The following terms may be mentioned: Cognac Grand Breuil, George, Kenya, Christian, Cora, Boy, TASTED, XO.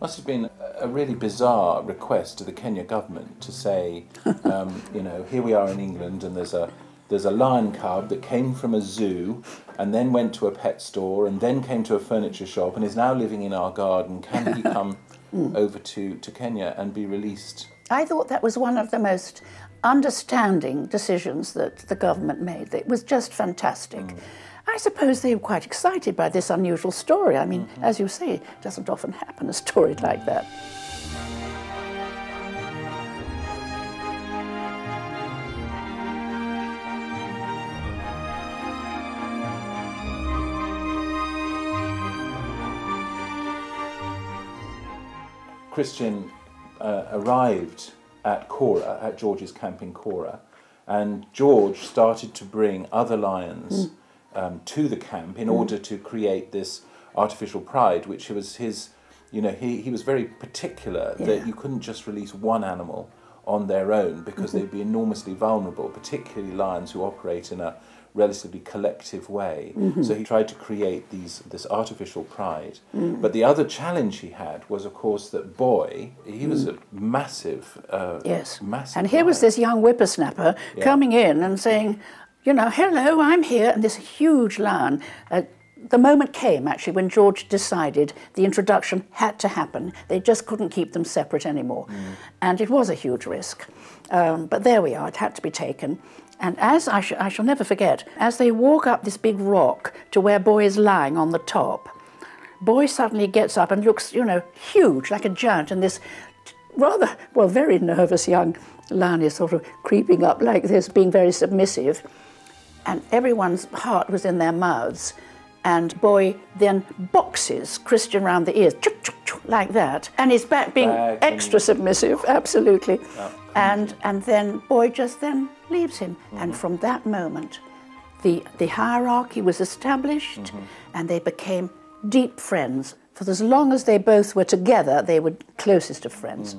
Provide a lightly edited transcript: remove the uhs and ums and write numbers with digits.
must have been a really bizarre request to the Kenya government to say, you know, here we are in England and there's a lion cub that came from a zoo and then went to a pet store and then came to a furniture shop and is now living in our garden. Can he come over to Kenya and be released? I thought that was one of the most understanding decisions that the government made. It was just fantastic. I suppose they were quite excited by this unusual story. I mean, as you say, it doesn't often happen, a story like that. Christian arrived at Cora, at George's camp in Cora, and George started to bring other lions to the camp in order to create this artificial pride, which was his, you know, he was very particular that you couldn't just release one animal on their own because they'd be enormously vulnerable, particularly lions who operate in a relatively collective way. So he tried to create this artificial pride. But the other challenge he had was, of course, that Boy, he was a massive, massive and here lion. Was this young whippersnapper coming in and saying, you know, hello, I'm here, and this huge lion. The moment came, actually, when George decided the introduction had to happen. They just couldn't keep them separate anymore. And it was a huge risk. But there we are, it had to be taken. And as I shall never forget, as they walk up this big rock to where Boy is lying on the top, Boy suddenly gets up and looks, you know, huge, like a giant, and this rather, well, very nervous young lion is sort of creeping up like this, being very submissive. And everyone's heart was in their mouths. And Boy then boxes Christian round the ears, chuk, chuk, chuk, like that. And he's back being extra submissive, absolutely. And then Boy just then leaves him. And from that moment, the hierarchy was established and they became deep friends. For as long as they both were together, they were closest of friends.